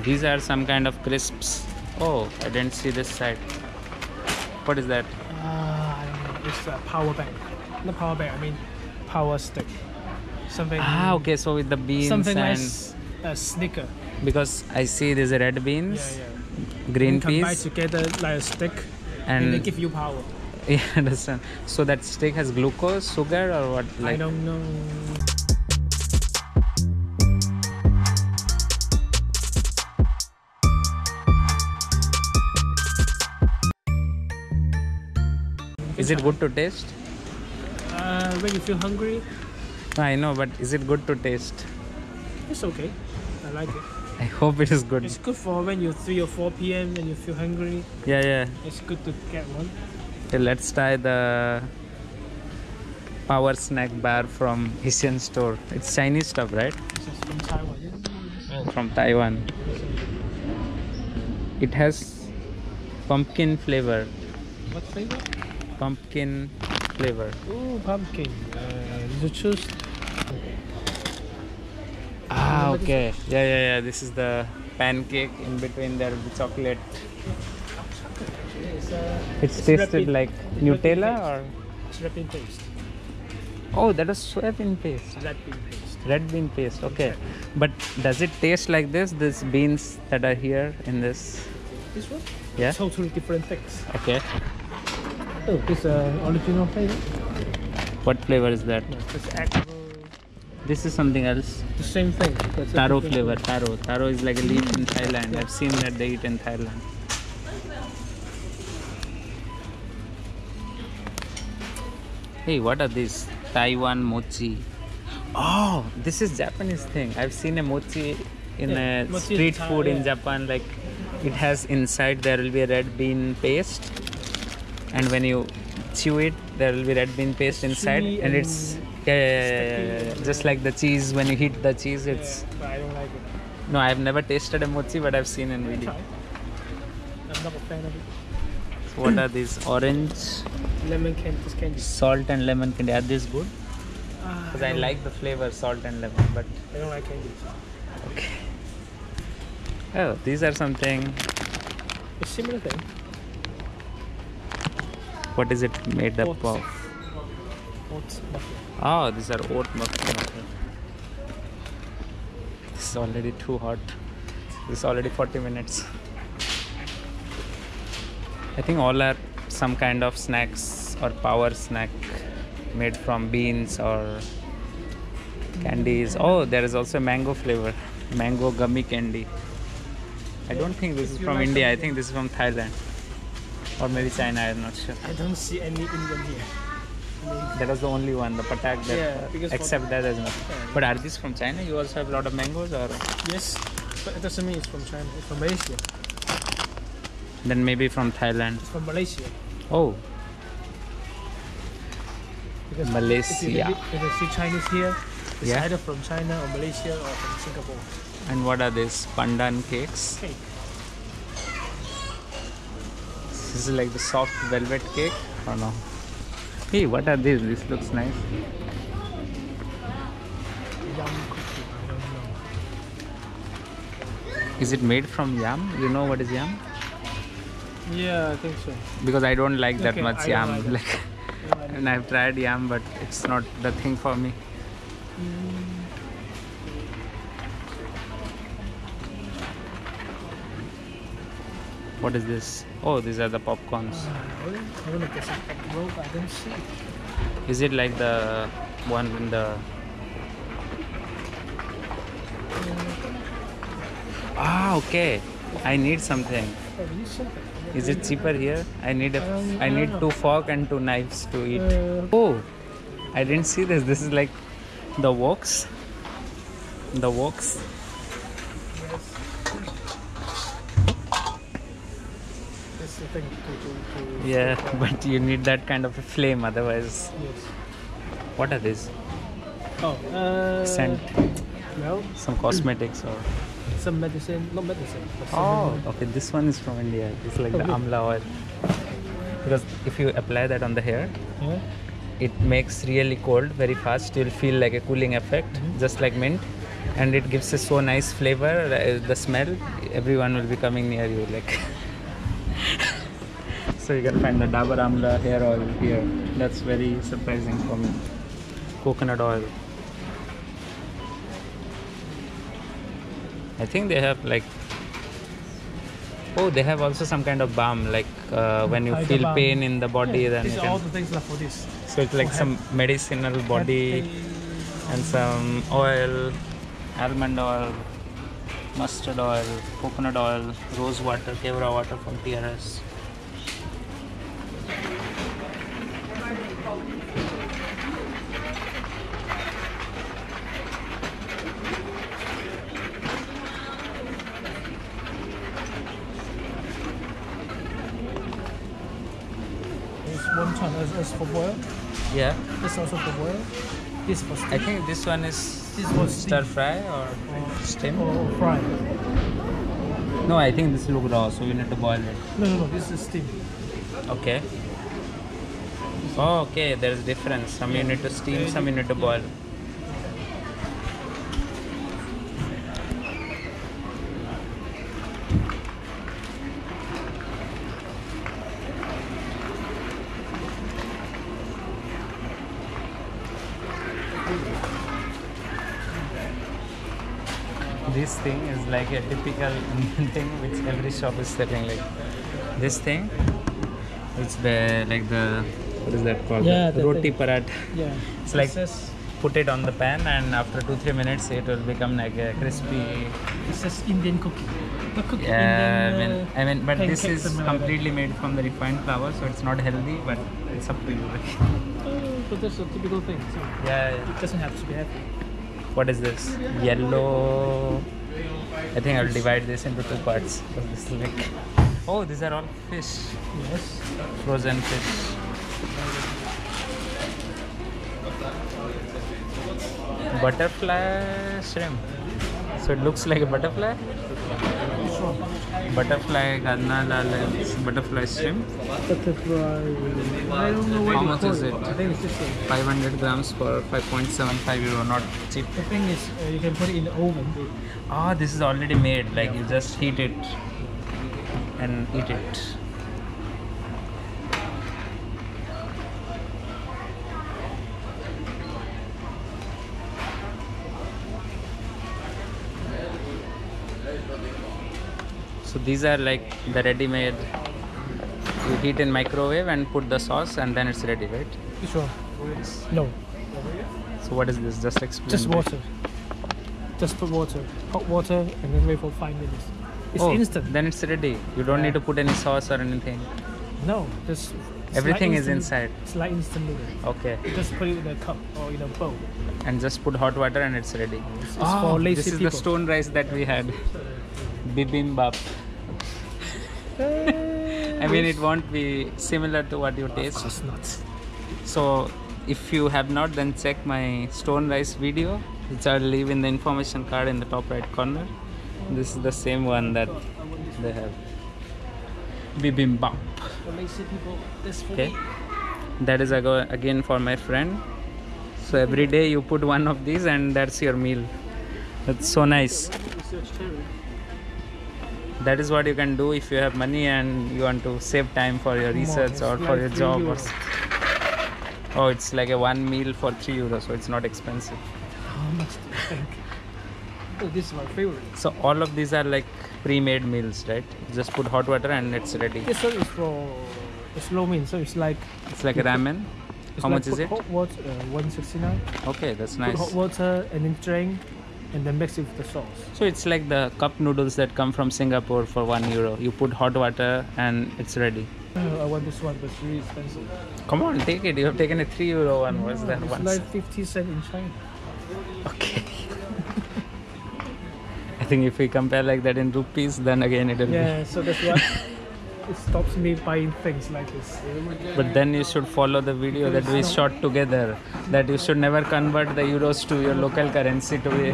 These are some kind of crisps. Oh, I didn't see this side. What is that? I don't know. It's a power bank. Not power bank, I mean power stick. Something. Ah, okay. So with the beans. Something and like a snicker. Because I see these red beans, green peas. Combined together like a stick, and they give you power. Yeah, understand. So that stick has glucose, sugar, or what? Like? I don't know. Is it good to taste? When you feel hungry. I know, but is it good to taste? It's okay. I like it. I hope it is good. It's good for when you're 3 or 4 p.m. and you feel hungry. Yeah, yeah. It's good to get one. Okay, let's try the power snack bar from Hsian store. It's Chinese stuff, right? It's from Taiwan. Yeah. From Taiwan. It has pumpkin flavor. What flavor? Pumpkin flavor. Oh, pumpkin. You choose. Ah, okay. Yeah, yeah, yeah. This is the pancake. In between there will be chocolate. It's tasted like Nutella or? It's red bean paste. Oh, that is red bean paste. Red bean paste. Red bean paste. Okay, but does it taste like this? These beans that are here in this? This one? Yeah. Totally different things. Okay. Oh, this original flavor. What flavor is that? Yeah, this is something else. The same thing. Taro flavor. Taro. Taro is like a leaf in Thailand. Yeah. I've seen that they eat in Thailand. Hey, what are these? Taiwan mochi. Oh, this is Japanese thing. I've seen a mochi in a street food in Japan. Like it has inside there will be a red bean paste. And when you chew it, there will be red bean paste inside, and it's just like the cheese. When you heat the cheese, it's. But I don't like it. No, I've never tasted a mochi, but I've seen in video. I'm not a fan of it. So what are these? Orange, lemon candy, salt and lemon candy. Are these good? Because I like the flavor salt and lemon, but I don't like candy. Okay. Oh, these are something. A similar thing. What is it made up of? Oats. Oh, these are oat muffins. This is already too hot. This is already 40 minutes. I think all are some kind of snacks or power snack made from beans or candies. Oh, there is also mango flavor. Mango gummy candy. I don't think this is from India. I think this is from Thailand. Or maybe China, I'm not sure. I don't see any Indian here. That was the only one, the patak, that, except that as well. But are these from China? You also have a lot of mangoes or? Yes, but it doesn't mean it's from China, it's from Malaysia. Then maybe from Thailand. It's from Malaysia. Oh. Because Malaysia. If you see Chinese here, it's either from China or Malaysia or from Singapore. And what are these? Pandan cakes? Cake. This is like the soft velvet cake or no? Hey, what are these? This looks nice. Yum cookie, I don't know. Is it made from yam? You know what is yam? Yeah, I think so. Because I don't like that much yam. Like, and I've tried yam, but it's not the thing for me. What is this? Oh, these are the popcorns. I don't see. Is it like the one in the... Ah, okay. I need something. Is it cheaper here? I need 2 forks and 2 knives to eat. Oh, I didn't see this. This is like the woks. The woks. Yeah, but you need that kind of a flame, otherwise. Yes. What are these? Oh, scent. Well, some cosmetics or some medicine. Not medicine. Oh, okay. This one is from India. It's like the amla oil. Because if you apply that on the hair, it makes really cold very fast. You'll feel like a cooling effect, just like mint. and it gives a so nice flavor, the smell, everyone will be coming near you like. So you can find the Dabur Amla hair oil here. That's very surprising for me. Coconut oil. I think they have like, oh, they have also some kind of balm, like when you feel pain in the body, yeah, then you can... all the things like for this. So it's like some medicinal body and some oil, almond oil, mustard oil, coconut oil, rose water, kevra water from TRS. Is for boil. Yeah. This also for boil. This for steam. I think this one is stir fry or steam or fry. No, I think this looks raw, so we need to boil it. No, this is steam. Okay. Oh, okay, there is difference. Some you need to steam, some you need to boil. This thing is like a typical Indian thing which every shop is selling, like this thing. It's the, like the, what is that called? Yeah, the roti paratha. Yeah. It's like put it on the pan and after 2-3 minutes it will become like a crispy. This is Indian cookie. The cookie. Yeah, Indian, I mean, but this is completely made from the refined flour, so it's not healthy, but it's up to you. So that's a typical thing. So yeah. It doesn't have to be healthy. What is this? Yellow. I think I'll divide this into 2 parts. This is like... Oh, these are all fish. Yes. Frozen fish. Butterfly shrimp. So it looks like a butterfly. Butterfly Karnalal, butterfly shrimp. Butterfly. I don't know what. How much is it? I think it's 500 grams for 5.75 euro, not cheap. The thing is, you can put it in the oven. Ah, this is already made, like you just heat it and eat it. So these are like the ready-made, you heat in microwave and put the sauce and then it's ready, right? Sure. No. So what is this? Just explain. Just water. Just put water. Hot water and then wait for 5 minutes. It's instant. Then it's ready. You don't need to put any sauce or anything. No. Just everything is inside. It's like instant noodle. Okay. Just put it in a cup or in a bowl. And just put hot water and it's ready. It's for lazy this is people. The stone rice that we had. Bibimbap. I mean, it won't be similar to what you taste. Of course not. So, if you have not, then check my stone rice video, which I'll leave in the information card in the top right corner. This is the same one that they have. Bibimbap. Okay. That is again for my friend. So every day you put one of these, and that's your meal. That's so nice. That is what you can do if you have money and you want to save time for your research or for your job. Or... Oh, it's like a one meal for 3 euros, so it's not expensive. How much do you think? Oh, this is my favorite. So all of these are like pre-made meals, right? Just put hot water and it's ready. This one is for slow meal, so it's like... It's like a ramen. How much is it? Hot water, 169. Okay, that's nice. Put hot water and then drain. And then mix it with the sauce. So it's like the cup noodles that come from Singapore for 1 euro. You put hot water and it's ready. I want this one, but it's really expensive. Come on, take it. You have taken a 3 euro one. No, what's that one? It's like 50 cents in China. Okay. I think if we compare like that in rupees, then again it'll be. Yeah, so that's why it stops me buying things like this. But then you should follow the video that we shot together. That you should never convert the euros to your local currency to be.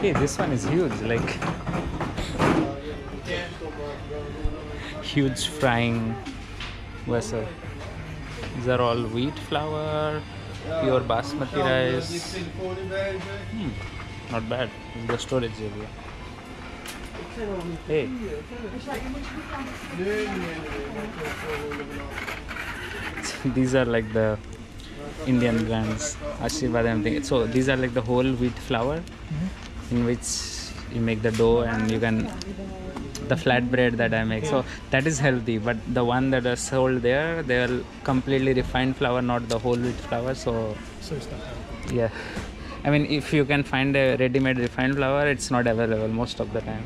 Hey, this one is huge, like huge frying vessel. These are all wheat flour, pure basmati rice. Not bad. In the storage area. Hey. These are like the Indian brands. Ashirvad and everything. So these are like the whole wheat flour, in which you make the dough and you can. The flatbread that I make, so that is healthy. But the one that are sold there, they are completely refined flour, not the whole wheat flour. So it's not healthy. Yeah, I mean, if you can find a ready-made refined flour, it's not available most of the time.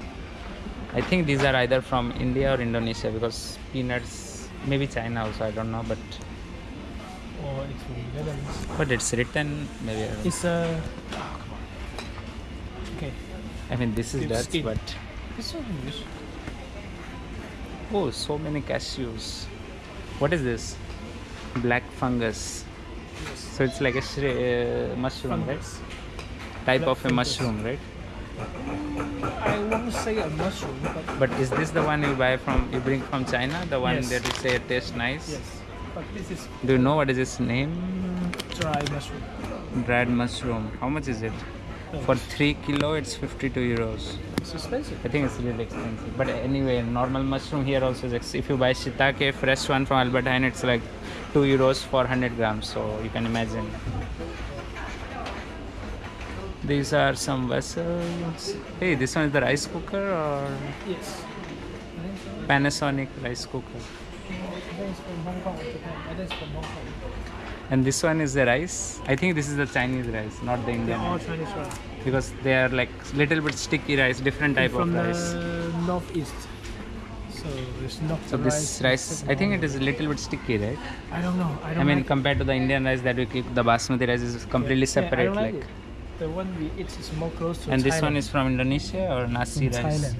I think these are either from India or Indonesia, because peanuts, maybe China also. I don't know, but. Or it's from India. But it's written maybe. I don't know. It's a. Okay. I mean, this is Dutch, but. It's so English. Oh, so many cashews. What is this? Black fungus. Yes. So it's like a mushroom, fungus. Right? Type black of a fungus. Mushroom, right? I won't say a mushroom, but is this the one you buy from, you bring from China? The one yes. that you say tastes nice? Yes. But this is. Do you know what is its name? Dry mushroom. Dried mushroom. How much is it? For 3 kilo, it's 52 euros. It's expensive. I think it's really expensive. But anyway, normal mushroom here also is expensive. If you buy shiitake, fresh one from Albert Heijn, it's like 2 euros for 100 grams. So you can imagine. These are some vessels. Hey, this one is the rice cooker or? Yes. Panasonic rice cooker. And this one is the rice. I think this is the Chinese rice, not the Indian. All Chinese rice. Because they are like little bit sticky rice, different type of rice. From the northeast. So it's not. So this rice, I think it is a little bit sticky, right? I don't know. I mean, compared to the Indian rice that we keep, the basmati rice is completely separate. I don't like it. The one we eat is more close to. And this one is from Indonesia or nasi rice? Thailand.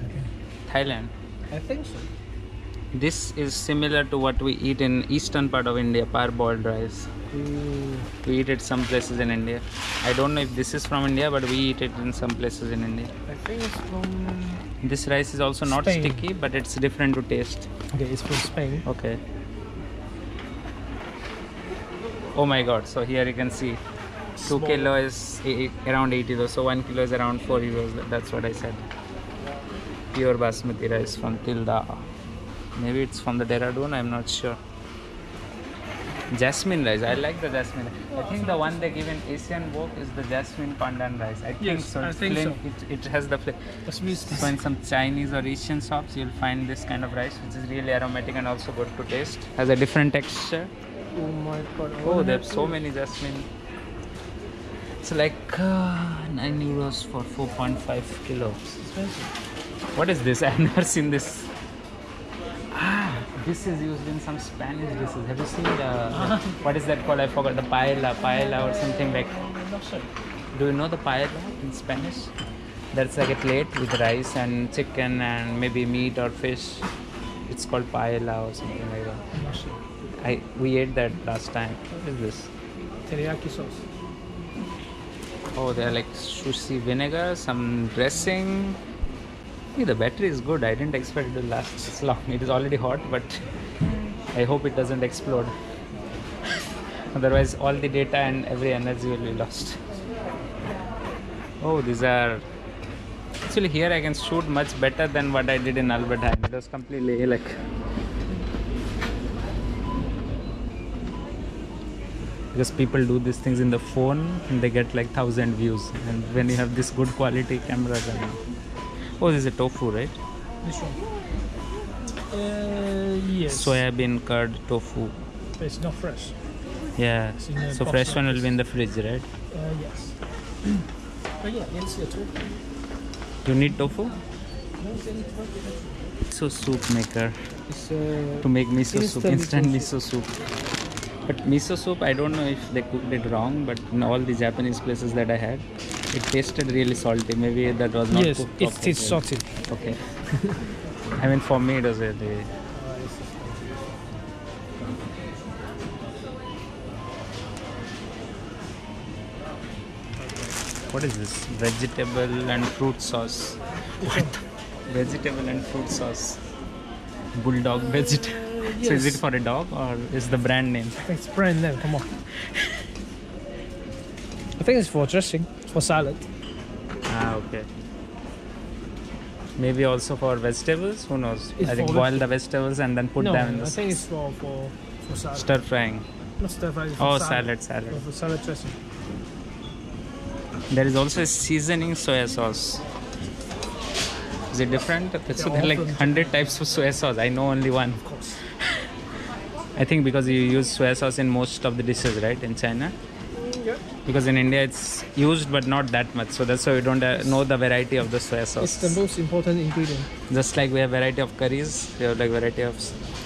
Thailand. I think so. This is similar to what we eat in eastern part of India, parboiled rice. Mm. We eat it some places in India. I don't know if this is from India, but we eat it in some places in India. I think it's from. This rice is also not Spain. Sticky, but it's different to taste. Okay, it's from Spain. Okay. Oh my God! So here you can see, 2 kilo is around 8 euros. So 1 kilo is around 4 euros. That's what I said. Pure basmati rice from Tilda. Maybe it's from the Dehradun, I'm not sure. Jasmine rice, I like the jasmine. I think the one they give in Asian wok is the jasmine pandan rice. I think yes, so. I think so. It has the flavor. So in some Chinese or Asian shops, you'll find this kind of rice, which is really aromatic and also good to taste. Has a different texture. Oh my God. Oh, they have so many jasmine. It's like 9 euros for 4.5 kilos. What is this? I've never seen this. This is used in some Spanish dishes. Have you seen the, what is that called? I forgot. The paella or something like. Do you know the paella in Spanish? That's like a plate with rice and chicken and maybe meat or fish. It's called paella or something like that. We ate that last time. What is this? Teriyaki sauce. Oh, they are like sushi vinegar, some dressing. The battery is good. I didn't expect it to last this long. It is already hot, but I hope it doesn't explode. Otherwise, all the data and every energy will be lost. Oh, these are actually here. I can shoot much better than what I did in Albert Heijn. It was completely like. Because people do these things in the phone and they get like 1,000 views. And when you have this good quality camera, then. Oh, this is a tofu, right? This one? Yes. Soyabean curd tofu. But it's not fresh. Yeah. So fresh one will be in the fridge, right? Yes. But yeah, it's a tofu. You need tofu? Miso soup maker. To make miso soup, instant miso soup. But miso soup, I don't know if they cooked it wrong, but in all the Japanese places that I had, it tasted really salty. Maybe that was not yes, cooked. Yes, it's salty. Okay. I mean, for me, it was really. What is this? Vegetable and fruit sauce. What? Vegetable and fruit sauce. Bulldog vegetable. Yes. So is it for a dog or is the brand name? It's brand name. Come on. I think it's for dressing, for salad. Ah, okay. Maybe also for vegetables, who knows? It's I think boil the vegetables and then put them in the sauce. I think it's for salad. Stir frying. Not stir frying, it's for salad. Salad. For salad dressing. There is also a seasoning soya sauce. Is it different? So there are like 100 types of soya sauce. I know only one. Of course. I think because you use soya sauce in most of the dishes, right? In China? Yeah. Because in India it's used but not that much. So that's why we don't know the variety of the soya sauce. It's the most important ingredient. Just like we have variety of curries, we have like variety of